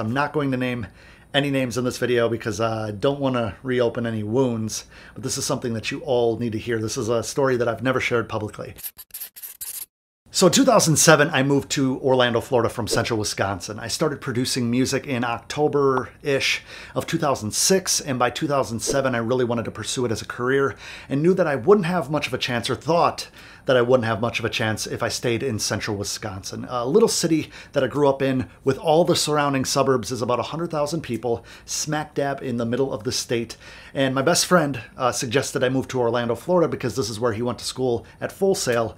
I'm not going to name any names in this video because I don't want to reopen any wounds, but this is something that you all need to hear. This is a story that I've never shared publicly. So in 2007, I moved to Orlando, Florida from central Wisconsin. I started producing music in October-ish of 2006, and by 2007, I really wanted to pursue it as a career and knew that I wouldn't have much of a chance, or thought that I wouldn't have much of a chance if I stayed in central Wisconsin. A little city that I grew up in with all the surrounding suburbs is about 100,000 people, smack dab in the middle of the state. And my best friend suggested I move to Orlando, Florida because this is where he went to school at Full Sail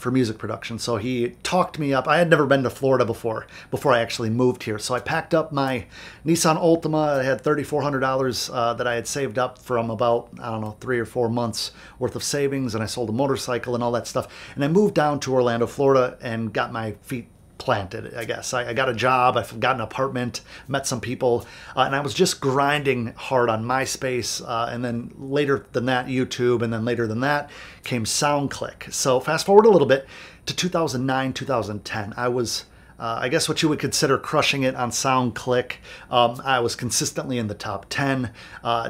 for music production. So he talked me up. I had never been to Florida before I actually moved here. So I packed up my Nissan Altima. I had $3,400 that I had saved up from about, I don't know, 3 or 4 months worth of savings. And I sold a motorcycle and all that stuff. And I moved down to Orlando, Florida and got my feet planted, I guess. I got a job, I got an apartment, met some people, and I was just grinding hard on MySpace, and then later than that, YouTube, and then later than that came SoundClick. So fast forward a little bit to 2009, 2010. I was, I guess what you would consider crushing it on SoundClick. I was consistently in the top 10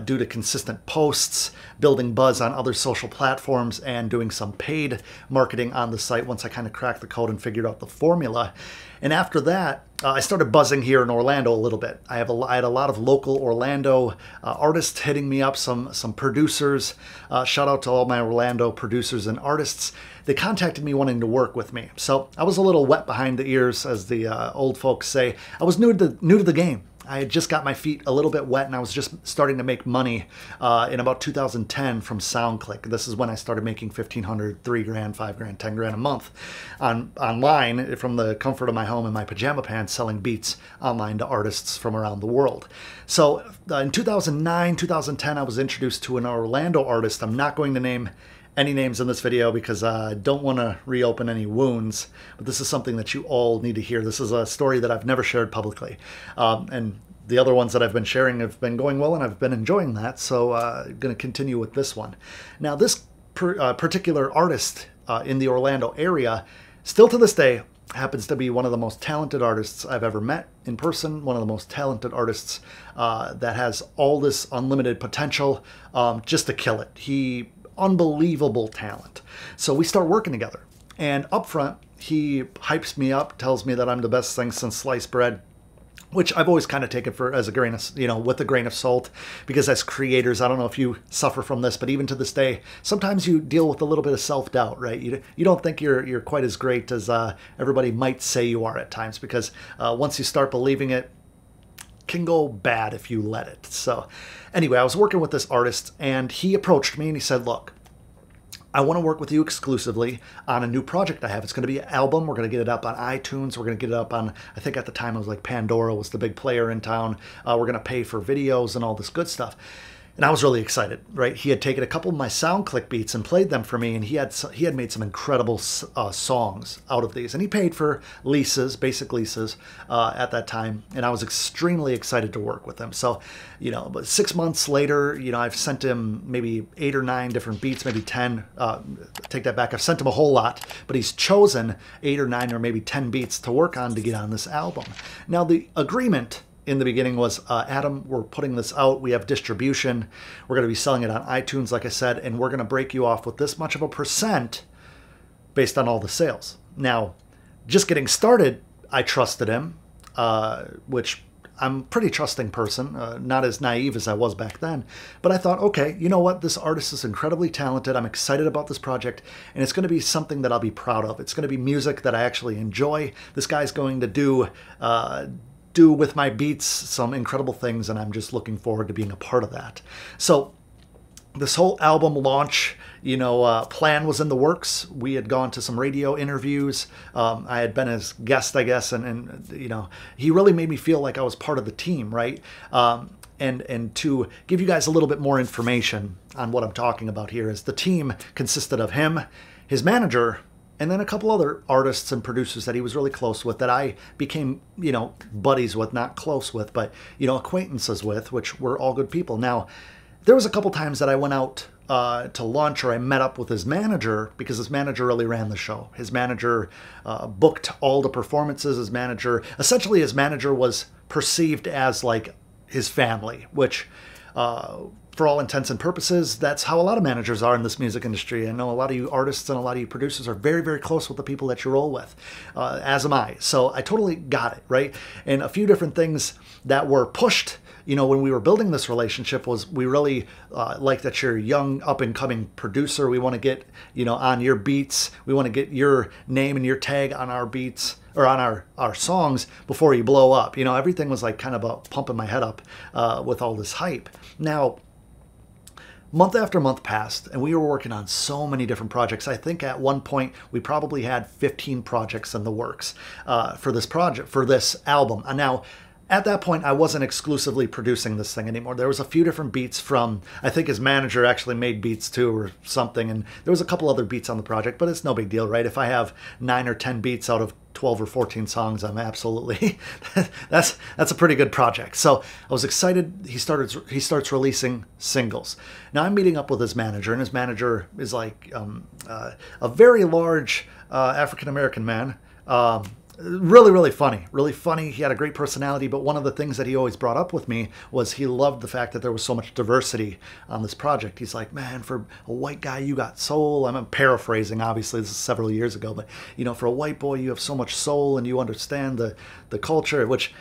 due to consistent posts, building buzz on other social platforms, and doing some paid marketing on the site once I kind of cracked the code and figured out the formula. And after that, I started buzzing here in Orlando a little bit. I had a lot of local Orlando artists hitting me up, some producers. Shout out to all my Orlando producers and artists. They contacted me wanting to work with me. So I was a little wet behind the ears, as the old folks say. I was new to the game. I had just got my feet a little bit wet and I was just starting to make money in about 2010 from SoundClick. This is when I started making $1,500, $3,000, $5,000, $10,000 a month online from the comfort of my home in my pajama pants, selling beats online to artists from around the world. So in 2009, 2010, I was introduced to an Orlando artist. I'm not going to name any names in this video because I don't want to reopen any wounds, but this is something that you all need to hear. This is a story that I've never shared publicly, and the other ones that I've been sharing have been going well and I've been enjoying that, so I'm going to continue with this one. Now this particular artist in the Orlando area, still to this day, happens to be one of the most talented artists I've ever met in person, one of the most talented artists that has all this unlimited potential just to kill it. He unbelievable talent. So we start working together, and up front he hypes me up, tells me that I'm the best thing since sliced bread, which I've always kind of taken for as a grain of, you know, with a grain of salt, because as creators, I don't know if you suffer from this, but even to this day, sometimes you deal with a little bit of self-doubt, right? You don't think you're quite as great as everybody might say you are at times, because once you start believing it, can go bad if you let it. So anyway, I was working with this artist and he approached me and he said, look, I want to work with you exclusively on a new project I have. It's going to be an album. We're going to get it up on iTunes. We're going to get it up on, I think at the time it was like Pandora was the big player in town. We're going to pay for videos and all this good stuff. And I was really excited, right? He had taken a couple of my SoundClick beats and played them for me, and he had made some incredible songs out of these. And he paid for leases, basic leases, at that time, and I was extremely excited to work with him. So, you know, but 6 months later, you know, I've sent him maybe 8 or 9 different beats, maybe 10. Take that back. I've sent him a whole lot, but he's chosen 8 or 9 or maybe 10 beats to work on to get on this album. Now, the agreement in the beginning was, Adam, we're putting this out. We have distribution. We're going to be selling it on iTunes, like I said, and we're going to break you off with this much of a percent based on all the sales. Now, just getting started, I trusted him, which I'm a pretty trusting person, not as naive as I was back then. But I thought, okay, you know what? This artist is incredibly talented. I'm excited about this project, and it's going to be something that I'll be proud of. It's going to be music that I actually enjoy. This guy's going to do with my beats some incredible things, and I'm just looking forward to being a part of that. So this whole album launch, you know, plan was in the works. We had gone to some radio interviews. I had been his guest, I guess, and you know, he really made me feel like I was part of the team, right? And to give you guys a little bit more information on what I'm talking about here is the team consisted of him, his manager, and then a couple other artists and producers that he was really close with, that I became, you know, buddies with, not close with, but, you know, acquaintances with, which were all good people. Now, There was a couple times that I went out to lunch, or I met up with his manager, because his manager really ran the show. His manager booked all the performances. His manager, essentially his manager was perceived as like his family, which for all intents and purposes, that's how a lot of managers are in this music industry. I know a lot of you artists and a lot of you producers are very, very close with the people that you roll with, as am I. So I totally got it, right? And a few different things that were pushed, you know, when we were building this relationship was, we really like that you're a young, up-and-coming producer. We want to get, you know, on your beats. We want to get your name and your tag on our beats, or on our songs before you blow up. You know, everything was like kind of about pumping my head up with all this hype. Now, month after month passed, and we were working on so many different projects. I think at one point we probably had 15 projects in the works for this album. And now, at that point, I wasn't exclusively producing this thing anymore. There was a few different beats from, I think his manager actually made beats too or something, and there was a couple other beats on the project, but it's no big deal, right? If I have 9 or 10 beats out of 12 or 14 songs, I'm absolutely, that's a pretty good project. So I was excited. He starts releasing singles. Now I'm meeting up with his manager, and his manager is like a very large African-American man. Really, really funny. Really funny. He had a great personality, but one of the things that he always brought up with me was he loved the fact that there was so much diversity on this project. He's like, man, for a white guy, you got soul. I'm paraphrasing, obviously, this is several years ago, but, you know, for a white boy, you have so much soul and you understand the culture, which,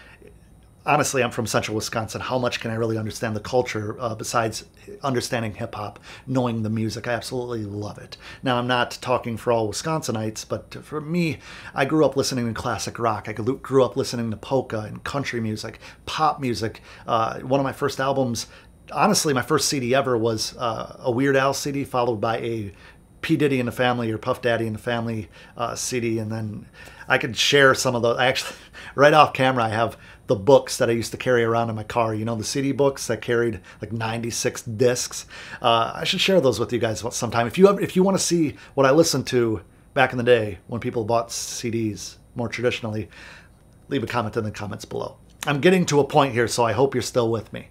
honestly, I'm from Central Wisconsin. How much can I really understand the culture besides understanding hip-hop, knowing the music? I absolutely love it. Now, I'm not talking for all Wisconsinites, but for me, I grew up listening to classic rock. I grew up listening to polka and country music, pop music. One of my first albums, honestly, my first CD ever was a Weird Al CD followed by a P. Diddy and the Family, or Puff Daddy and the Family CD, and then I could share some of those. I actually, right off camera, I have the books that I used to carry around in my car, you know, the CD books that carried like 96 discs. I should share those with you guys sometime. If you want to see what I listened to back in the day when people bought CDs more traditionally, leave a comment in the comments below. I'm getting to a point here, so I hope you're still with me.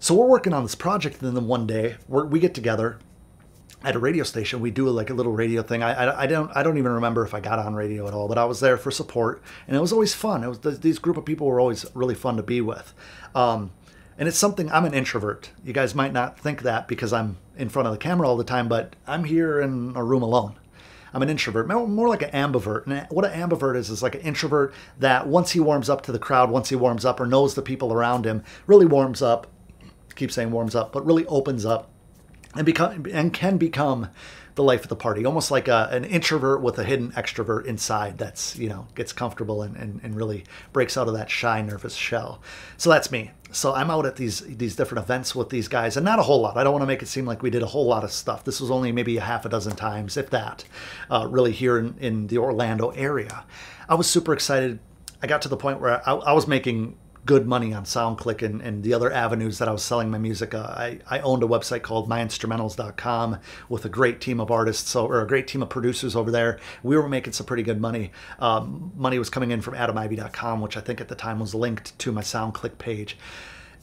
So we're working on this project, and then one day we get together at a radio station. We do like a little radio thing. I don't even remember if I got on radio at all, but I was there for support, and it was always fun. It was, these group of people were always really fun to be with. And it's something, I'm an introvert. You guys might not think that because I'm in front of the camera all the time, but I'm here in a room alone. I'm an introvert, more like an ambivert. And what an ambivert is like an introvert that once he warms up to the crowd, once he warms up or knows the people around him, really warms up, I keep saying warms up, but really opens up, and can become the life of the party, almost like an introvert with a hidden extrovert inside that's, you know, gets comfortable and really breaks out of that shy, nervous shell. So that's me. So I'm out at these different events with these guys, and not a whole lot. I don't want to make it seem like we did a whole lot of stuff. This was only maybe a half a dozen times, if that, really here in the Orlando area. I was super excited. I got to the point where I was making good money on SoundClick and the other avenues that I was selling my music. I owned a website called myinstrumentals.com with a great team of artists, or a great team of producers over there. We were making some pretty good money. Money was coming in from AdamIvy.com, which I think at the time was linked to my SoundClick page.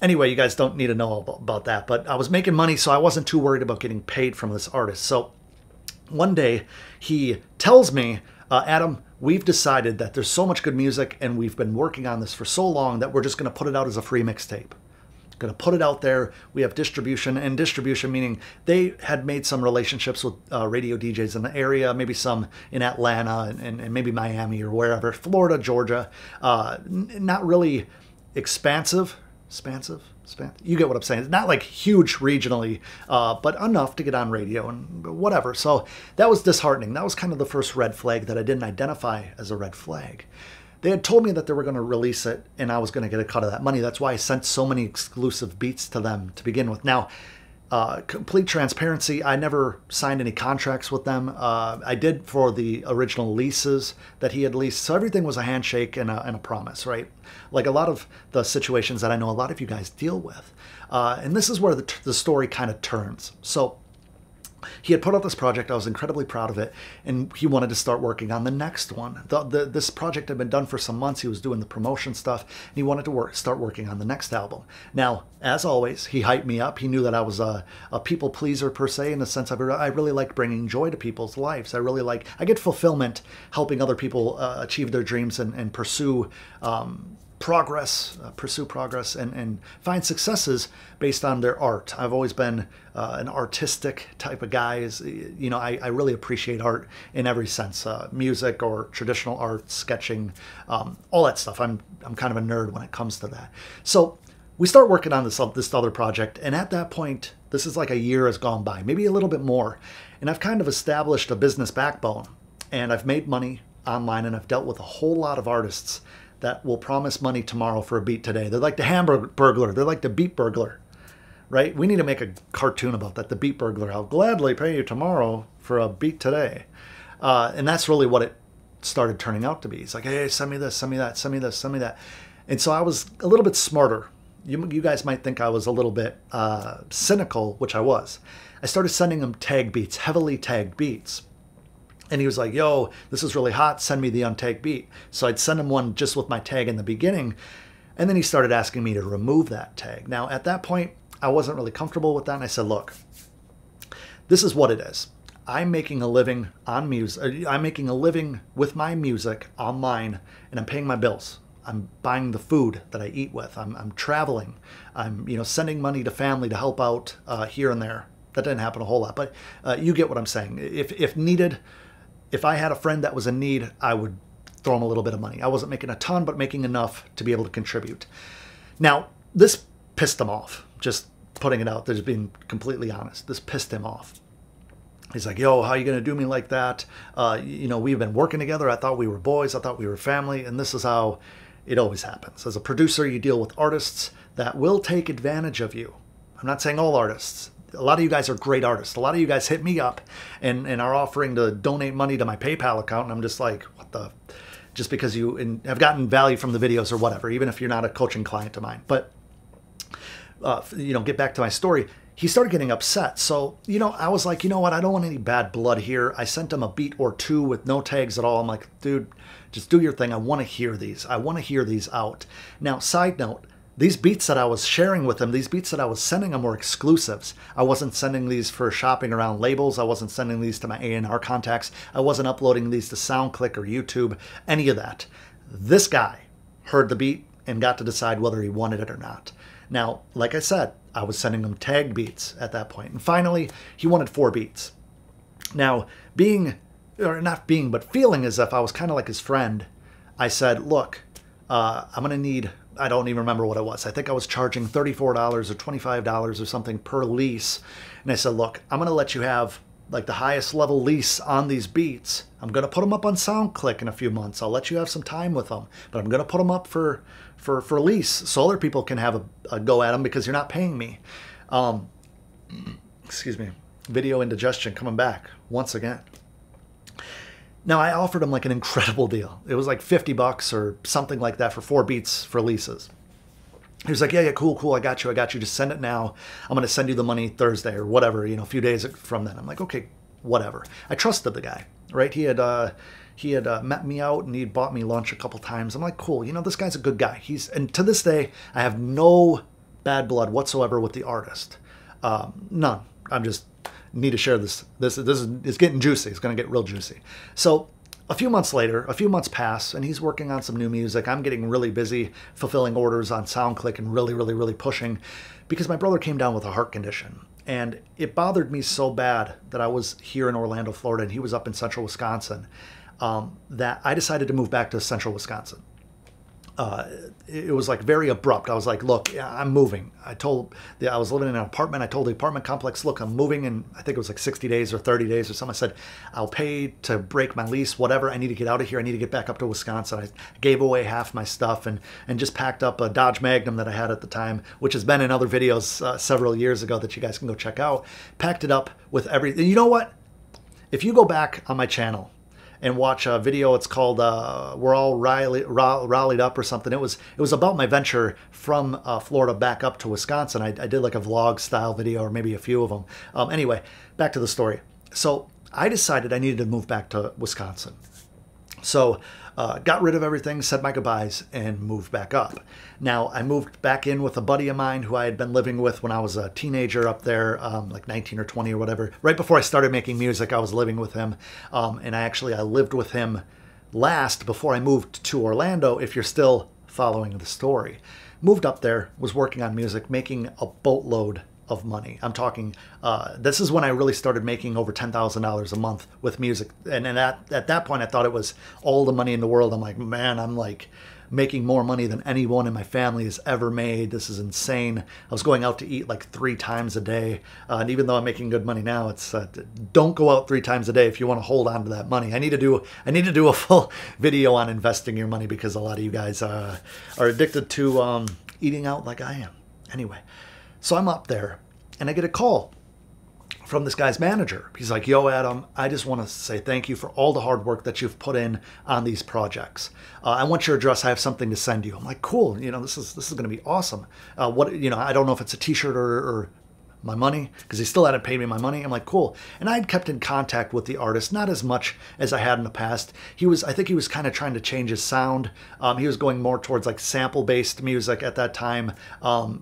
Anyway, you guys don't need to know about that, but I was making money, so I wasn't too worried about getting paid from this artist. So one day he tells me, Adam, we've decided that there's so much good music and we've been working on this for so long that we're just going to put it out as a free mixtape. Going to put it out there. We have distribution, and distribution meaning they had made some relationships with radio DJs in the area, maybe some in Atlanta and maybe Miami or wherever, Florida, Georgia. Not really expansive. You get what I'm saying. It's not like huge regionally, but enough to get on radio and whatever. So that was disheartening. That was kind of the first red flag that I didn't identify as a red flag. They had told me that they were going to release it and I was going to get a cut of that money. That's why I sent so many exclusive beats to them to begin with. Now, complete transparency, I never signed any contracts with them. I did for the original leases that he had leased. So everything was a handshake and a promise, right? Like a lot of the situations that I know a lot of you guys deal with. And this is where the story kind of turns. So He had put out this project, I was incredibly proud of it, and he wanted to start working on the next one. This project had been done for some months, he was doing the promotion stuff, and he wanted to start working on the next album. Now, as always, he hyped me up. He knew that I was a people pleaser per se, in the sense of I really like bringing joy to people's lives. I get fulfillment helping other people achieve their dreams and pursue progress and find successes based on their art. I've always been an artistic type of guy. I really appreciate art in every sense, music or traditional art, sketching, all that stuff. I'm kind of a nerd when it comes to that. So we start working on this other project, and at that point, this is like a year has gone by, maybe a little bit more, and I've kind of established a business backbone, and I've made money online, and I've dealt with a whole lot of artists that will promise money tomorrow for a beat today. They're like the Hamburglar. They're like the Beat Burglar, right? We need to make a cartoon about that, the Beat Burglar. I'll gladly pay you tomorrow for a beat today. And that's really what it started turning out to be. It's like, hey, send me this, send me that, send me this, send me that. And so I was a little bit smarter. You guys might think I was a little bit cynical, which I was. I started sending him tag beats, heavily tagged beats. And he was like, yo, this is really hot. Send me the untagged beat. So I'd send him one just with my tag in the beginning. And then he started asking me to remove that tag. Now, at that point, I wasn't really comfortable with that. And I said, look, this is what it is. I'm making a living on music. I'm making a living with my music online, and I'm paying my bills. I'm buying the food that I eat with. I'm traveling. I'm sending money to family to help out here and there. That didn't happen a whole lot, but you get what I'm saying. If needed, if I had a friend that was in need, I would throw him a little bit of money. I wasn't making a ton, but making enough to be able to contribute. Now, this pissed him off. Just putting it out there, just being completely honest. This pissed him off. He's like, yo, how are you going to do me like that? We've been working together. I thought we were boys. I thought we were family. And this is how it always happens. As a producer, you deal with artists that will take advantage of you. I'm not saying all artists. A lot of you guys are great artists. A lot of you guys hit me up and are offering to donate money to my PayPal account. And I'm just like, what the? Just because you have gotten value from the videos or whatever, even if you're not a coaching client of mine. But, get back to my story. He started getting upset. So, I was like, you know what? I don't want any bad blood here. I sent him a beat or two with no tags at all. I'm like, dude, just do your thing. I want to hear these. I want to hear these out. Now, side note. These beats that I was sharing with him, these beats that I was sending him were exclusives. I wasn't sending these for shopping around labels. I wasn't sending these to my A&R contacts. I wasn't uploading these to SoundClick or YouTube, any of that. This guy heard the beat and got to decide whether he wanted it or not. Now, like I said, I was sending him tag beats at that point. And finally, he wanted 4 beats. Now, feeling as if I was kind of like his friend, I said, look, I'm going to need... I don't even remember what it was. I think I was charging $34 or $25 or something per lease. And I said, look, I'm going to let you have like the highest level lease on these beats. I'm going to put them up on SoundClick in a few months. I'll let you have some time with them, but I'm going to put them up for lease so other people can have a go at them because you're not paying me. Excuse me, video indigestion coming back once again. Now, I offered him like an incredible deal. It was like 50 bucks or something like that for 4 beats for leases. He was like, yeah, cool. I got you. Just send it now. I'm going to send you the money Thursday or whatever, a few days from then. I'm like, okay, whatever. I trusted the guy, right? He had met me out and he'd bought me lunch a couple times. I'm like, cool. This guy's a good guy. And to this day, I have no bad blood whatsoever with the artist. None. I'm just... need to share this. This is getting juicy. It's going to get real juicy. So a few months pass, and he's working on some new music. I'm getting really busy fulfilling orders on SoundClick and really, really, really pushing because my brother came down with a heart condition. And it bothered me so bad that I was here in Orlando, Florida, and he was up in central Wisconsin, that I decided to move back to central Wisconsin. It was like very abrupt. I was like, look, I'm moving. I was living in an apartment. I told the apartment complex, look, I'm moving in, I think it was like 60 days or 30 days or something. I said, I'll pay to break my lease, whatever. I need to get out of here. I need to get back up to Wisconsin. I gave away half my stuff and just packed up a Dodge Magnum that I had at the time, which has been in other videos several years ago that you guys can go check out. Packed it up with everything. You know what? If you go back on my channel and watch a video. It's called "We're All Rallied Up" or something. It was about my venture from Florida back up to Wisconsin. I did like a vlog style video or maybe a few of them. Anyway, back to the story. So I decided I needed to move back to Wisconsin. So got rid of everything, said my goodbyes, and moved back up. Now, I moved back in with a buddy of mine who I had been living with when I was a teenager up there, like 19 or 20 or whatever. Right before I started making music, I was living with him. And I lived with him last before I moved to Orlando, if you're still following the story. Moved up there, was working on music, making a boatload of money. I'm talking, this is when I really started making over $10,000 a month with music. And at that point, I thought it was all the money in the world. I'm like, man, I'm like making more money than anyone in my family has ever made. This is insane. I was going out to eat like 3 times a day. And even though I'm making good money now, it's don't go out 3 times a day if you want to hold on to that money. I need to do a full video on investing your money because a lot of you guys are addicted to eating out like I am. Anyway. So I'm up there and I get a call from this guy's manager. He's like, yo, Adam, I just want to say thank you for all the hard work that you've put in on these projects. I want your address. I have something to send you. I'm like, cool. You know, this is going to be awesome. What, you know, I don't know if it's a t-shirt or my money, because he still hadn't paid me my money. I'm like, cool. And I had kept in contact with the artist, not as much as I had in the past. I think he was kind of trying to change his sound. He was going more towards like sample-based music at that time,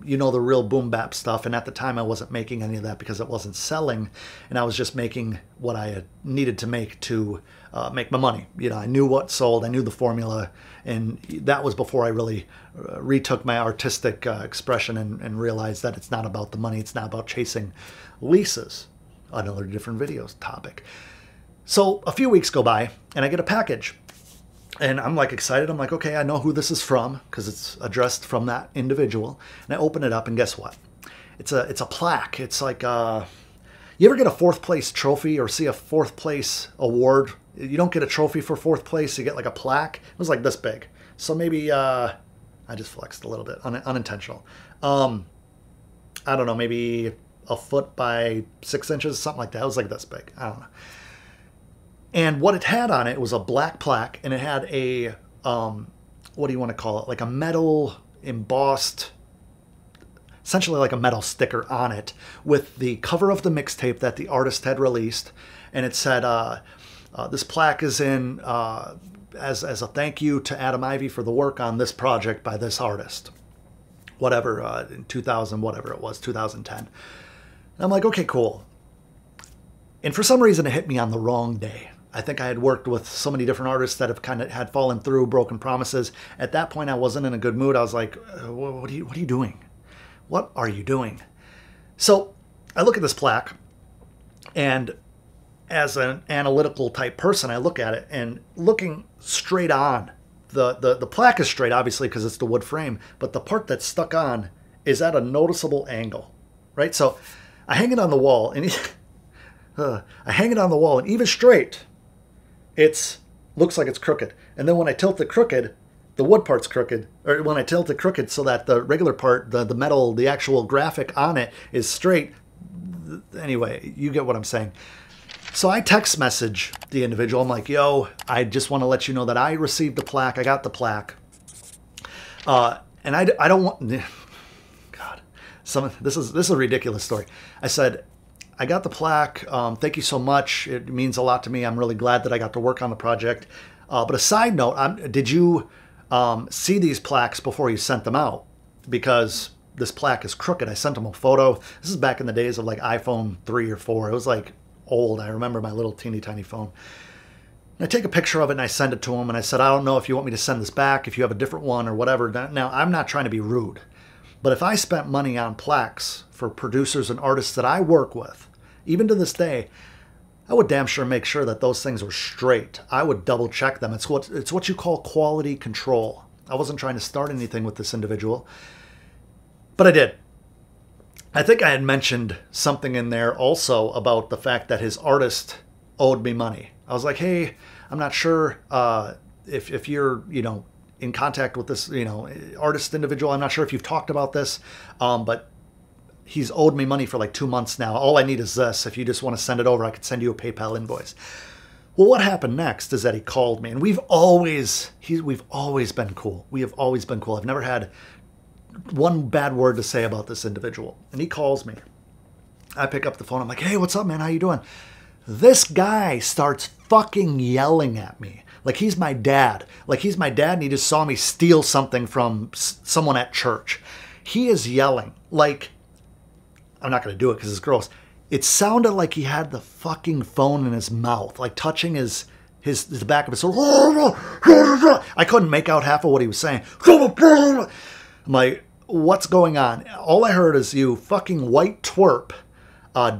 you know, the real boom bap stuff. And at the time I wasn't making any of that because it wasn't selling. And I was just making what I had needed to make my money. You know, I knew what sold, I knew the formula. And that was before I really retook my artistic expression and realized that it's not about the money. It's not about chasing leases. Another different videos topic. So a few weeks go by and I get a package and I'm like excited. I'm like, okay, I know who this is from because it's addressed from that individual. And I open it up and guess what? It's a plaque. It's like, you ever get a 4th place trophy or see a 4th place award? You don't get a trophy for 4th place. You get like a plaque. It was like this big. So maybe, I just flexed a little bit, unintentional. I don't know, maybe a foot by 6 inches, something like that. It was like this big. I don't know. And what it had on it was a black plaque, and it had a, what do you want to call it? Like a metal embossed, essentially like a metal sticker on it with the cover of the mixtape that the artist had released. And it said, this plaque is in as a thank you to Adam Ivy for the work on this project by this artist, whatever, in 2000, whatever it was, 2010. And I'm like, okay, cool. And for some reason, it hit me on the wrong day. I think I had worked with so many different artists that have kind of had fallen through, broken promises. At that point, I wasn't in a good mood. I was like, what are you doing? What are you doing? So I look at this plaque, and as an analytical type person, I look at it, and looking straight on, the plaque is straight, obviously, because it's the wood frame, but the part that's stuck on is at a noticeable angle, right? So I hang it on the wall, and even straight, it looks like it's crooked. And then when I tilt it crooked, the wood part's crooked, or when I tilt it crooked so that the regular part, the metal, the actual graphic on it is straight. Anyway, you get what I'm saying. So I text message the individual. I'm like, yo, I just want to let you know that I received the plaque. I got the plaque. And I don't want, God, this is a ridiculous story. I said, I got the plaque. Thank you so much. It means a lot to me. I'm really glad that I got to work on the project. But a side note, did you see these plaques before you sent them out? Because this plaque is crooked. I sent them a photo. This is back in the days of like iPhone 3 or 4. It was like old. I remember my little teeny tiny phone. And I take a picture of it and I send it to him, and I said, I don't know if you want me to send this back, if you have a different one or whatever. Now, I'm not trying to be rude, but if I spent money on plaques for producers and artists that I work with, even to this day, I would damn sure make sure that those things were straight. I would double check them. It's what you call quality control. I wasn't trying to start anything with this individual, but I did. I think I had mentioned something in there also about the fact that his artist owed me money. I was like, hey, I'm not sure if you're, you know, in contact with this, you know, artist individual. I'm not sure if you've talked about this, but he's owed me money for like 2 months now. All I need is this. If you just want to send it over, I could send you a PayPal invoice. Well, what happened next is that he called me, and we've always been cool. We have always been cool. I've never had one bad word to say about this individual. And he calls me. I pick up the phone. I'm like, hey, what's up, man? How you doing? This guy starts fucking yelling at me. Like he's my dad. Like he's my dad, and he just saw me steal something from someone at church. He is yelling. Like, I'm not going to do it because it's gross. It sounded like he had the fucking phone in his mouth, like touching the back of his sword. I couldn't make out half of what he was saying. I'm like, what's going on? All I heard is, you fucking white twerp.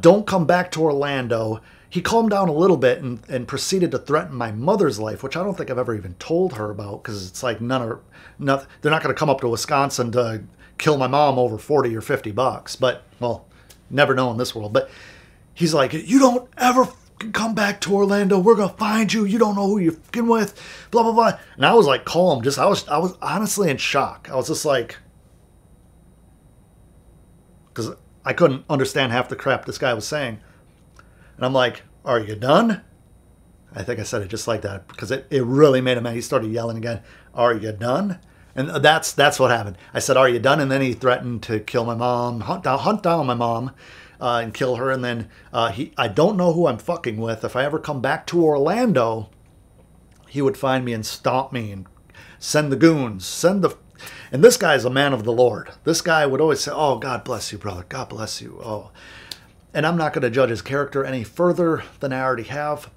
Don't come back to Orlando. He calmed down a little bit and proceeded to threaten my mother's life, which I don't think I've ever even told her about, because it's like they're not going to come up to Wisconsin to kill my mom over 40 or 50 bucks. But, well, never know in this world. But he's like, you don't ever come back to Orlando. We're going to find you. You don't know who you're fucking with, blah, blah, blah. And I was like, calm. Just, I was honestly in shock. I was just like, because I couldn't understand half the crap this guy was saying. And I'm like, are you done? I think I said it just like that because it really made him mad. He started yelling again. Are you done? And that's what happened. I said, are you done? And then he threatened to kill my mom, hunt down my mom and kill her. And then I don't know who I'm fucking with. If I ever come back to Orlando, he would find me and stomp me and send the goons, and this guy is a man of the Lord. This guy would always say, oh, God bless you, brother. God bless you. Oh, and I'm not going to judge his character any further than I already have.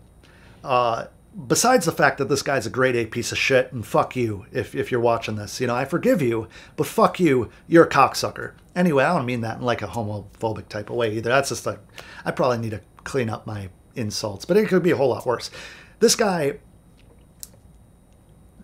Besides the fact that this guy's a grade A piece of shit, and fuck you if you're watching this. You know, I forgive you, but fuck you, you're a cocksucker. Anyway, I don't mean that in like a homophobic type of way either. That's just like, I probably need to clean up my insults, but it could be a whole lot worse. This guy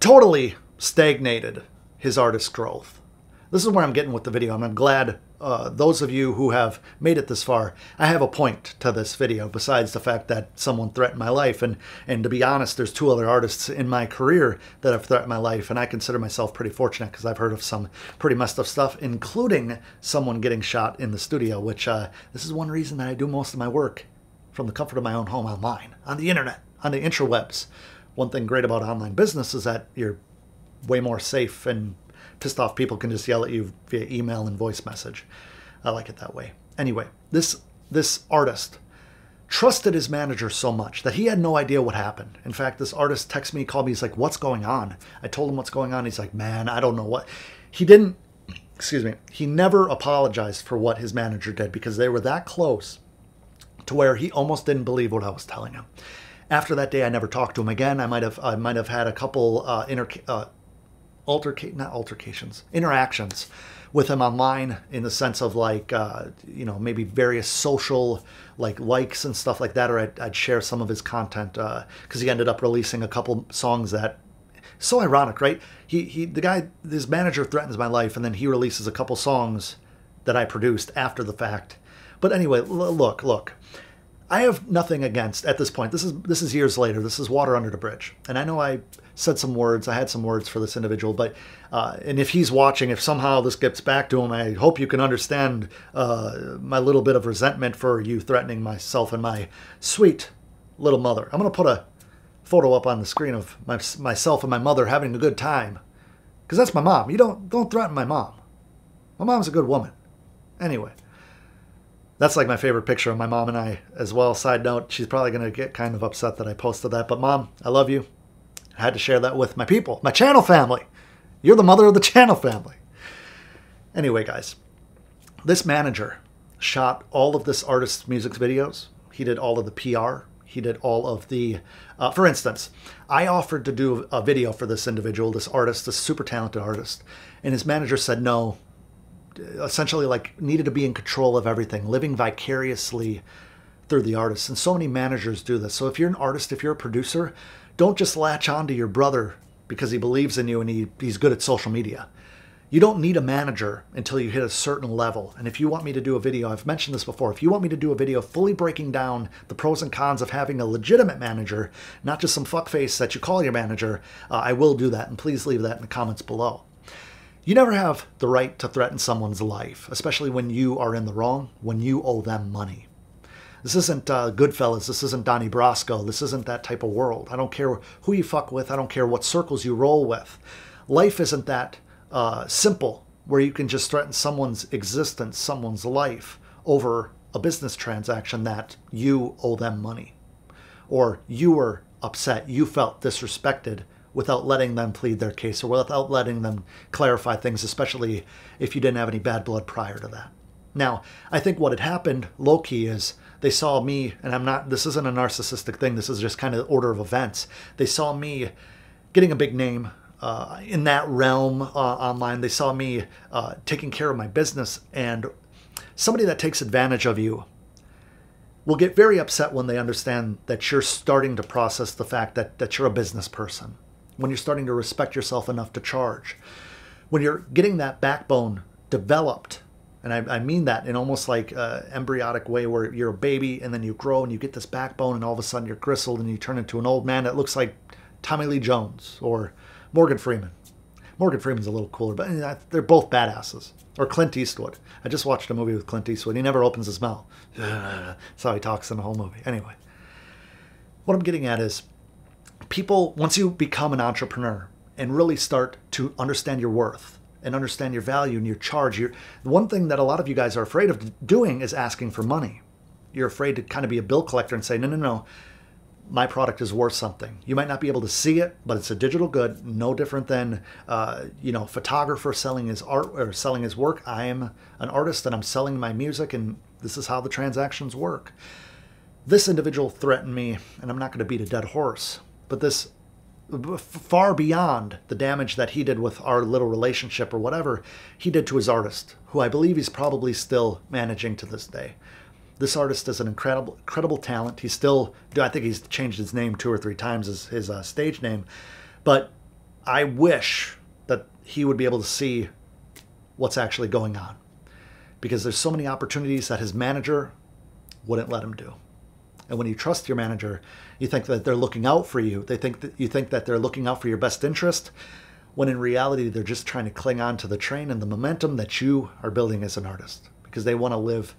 totally stagnated his artist growth. This is where I'm getting with the video, and I'm glad those of you who have made it this far, I have a point to this video besides the fact that someone threatened my life. And to be honest, there's two other artists in my career that have threatened my life, and I consider myself pretty fortunate because I've heard of some pretty messed up stuff, including someone getting shot in the studio, which this is one reason that I do most of my work from the comfort of my own home online, on the internet, on the interwebs. One thing great about online business is that you're way more safe, and pissed off people can just yell at you via email and voice message. I like it that way. Anyway, this artist trusted his manager so much that he had no idea what happened. In fact, this artist texted me, called me. He's like, what's going on? I told him what's going on. He's like, man, I don't know what. He didn't, excuse me, he never apologized for what his manager did because they were that close to where he almost didn't believe what I was telling him. After that day, I never talked to him again. I might have had a couple interactions with him online in the sense of like, you know, maybe various social like likes and stuff like that. Or I'd share some of his content because he ended up releasing a couple songs that, so ironic, right? His manager threatens my life and then he releases a couple songs that I produced after the fact. But anyway, look, I have nothing against, at this point, this is years later, this is water under the bridge. And I know I said some words, I had some words for this individual, but, and if he's watching, if somehow this gets back to him, I hope you can understand my little bit of resentment for you threatening myself and my sweet little mother. I'm going to put a photo up on the screen of myself and my mother having a good time, because that's my mom. You don't threaten my mom. My mom's a good woman. Anyway. That's like my favorite picture of my mom and I as well. Side note, she's probably going to get kind of upset that I posted that. But Mom, I love you. I had to share that with my people, my channel family. You're the mother of the channel family. Anyway, guys, this manager shot all of this artist's music videos. He did all of the PR. He did all of the, for instance, I offered to do a video for this individual, this artist, this super talented artist. And his manager said no. Essentially like needed to be in control of everything, living vicariously through the artist. And so many managers do this. So if you're an artist, if you're a producer, don't just latch on to your brother because he believes in you and he's good at social media. You don't need a manager until you hit a certain level. And if you want me to do a video, I've mentioned this before, if you want me to do a video fully breaking down the pros and cons of having a legitimate manager, not just some fuckface that you call your manager, I will do that. And please leave that in the comments below. You never have the right to threaten someone's life, especially when you are in the wrong, when you owe them money. This isn't Goodfellas. This isn't Donnie Brasco. This isn't that type of world. I don't care who you fuck with. I don't care what circles you roll with. Life isn't that simple where you can just threaten someone's existence, someone's life over a business transaction that you owe them money. Or you were upset, you felt disrespected without letting them plead their case or without letting them clarify things, especially if you didn't have any bad blood prior to that. Now, I think what had happened, low-key, is they saw me, and I'm not, this isn't a narcissistic thing, this is just kind of the order of events. They saw me getting a big name in that realm online. They saw me taking care of my business, and somebody that takes advantage of you will get very upset when they understand that you're starting to process the fact that you're a business person, when you're starting to respect yourself enough to charge, when you're getting that backbone developed. And I mean that in almost like an embryotic way where you're a baby and then you grow and you get this backbone and all of a sudden you're gristled and you turn into an old man that looks like Tommy Lee Jones or Morgan Freeman. Morgan Freeman's a little cooler, but they're both badasses. Or Clint Eastwood. I just watched a movie with Clint Eastwood. He never opens his mouth. That's how he talks in the whole movie. Anyway, what I'm getting at is people, once you become an entrepreneur and really start to understand your worth and understand your value and your charge, the one thing that a lot of you guys are afraid of doing is asking for money. You're afraid to kind of be a bill collector and say, no, no, no. My product is worth something. You might not be able to see it, but it's a digital good, no different than you know, photographer selling his art or selling his work. I am an artist and I'm selling my music, and this is how the transactions work. This individual threatened me, and I'm not going to beat a dead horse, but this far beyond the damage that he did with our little relationship or whatever, he did to his artist, who I believe he's probably still managing to this day. This artist is an incredible talent. He's still, I think he's changed his name 2 or 3 times, as his stage name. But I wish that he would be able to see what's actually going on, because there's so many opportunities that his manager wouldn't let him do. And when you trust your manager, you think that they're looking out for you. They think that you think that they're looking out for your best interest, when in reality, they're just trying to cling on to the train and the momentum that you are building as an artist, because they want to live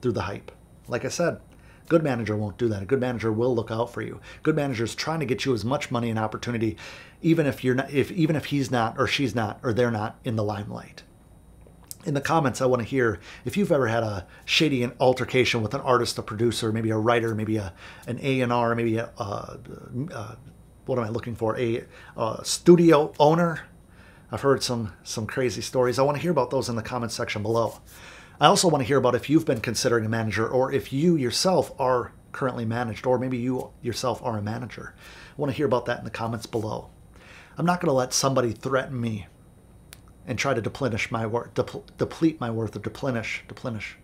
through the hype. Like I said, a good manager won't do that. A good manager will look out for you. A good manager is trying to get you as much money and opportunity, even if you're not, even if he's not, or she's not, or they're not in the limelight. In the comments, I want to hear if you've ever had a shady altercation with an artist, a producer, maybe a writer, maybe an A&R, maybe what am I looking for? A studio owner. I've heard some crazy stories. I want to hear about those in the comments section below. I also want to hear about if you've been considering a manager, or if you yourself are currently managed, or maybe you yourself are a manager. I want to hear about that in the comments below. I'm not going to let somebody threaten me and try to deplete my worth, or deplenish.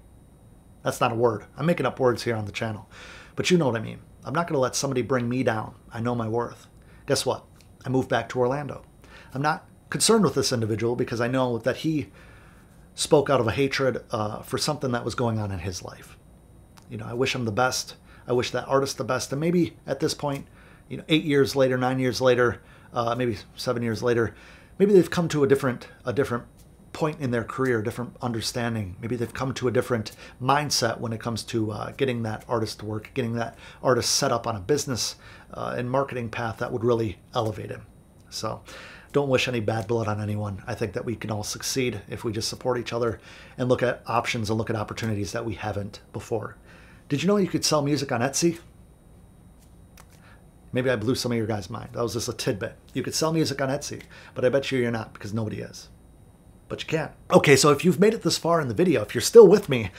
That's not a word. I'm making up words here on the channel, but you know what I mean. I'm not going to let somebody bring me down. I know my worth. Guess what? I moved back to Orlando. I'm not concerned with this individual because I know that he spoke out of a hatred for something that was going on in his life. You know, I wish him the best. I wish that artist the best. And maybe at this point, you know, 8 years later, 9 years later, maybe 7 years later, maybe they've come to a different point in their career, a different understanding. Maybe they've come to a different mindset when it comes to getting that artist to work, getting that artist set up on a business and marketing path that would really elevate him. So don't wish any bad blood on anyone. I think that we can all succeed if we just support each other and look at options and look at opportunities that we haven't before. Did you know you could sell music on Etsy? Maybe I blew some of your guys' mind. That was just a tidbit. You could sell music on Etsy, but I bet you you're not, because nobody is. But you can. Okay, so if you've made it this far in the video, if you're still with me,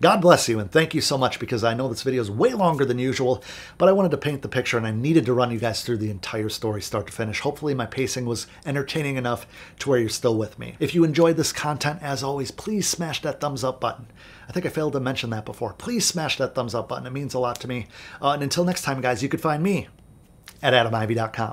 God bless you and thank you so much, because I know this video is way longer than usual, but I wanted to paint the picture and I needed to run you guys through the entire story start to finish. Hopefully my pacing was entertaining enough to where you're still with me. If you enjoyed this content, as always, please smash that thumbs up button. I think I failed to mention that before. Please smash that thumbs up button. It means a lot to me. And until next time, guys, you can find me at AdamIvy.com.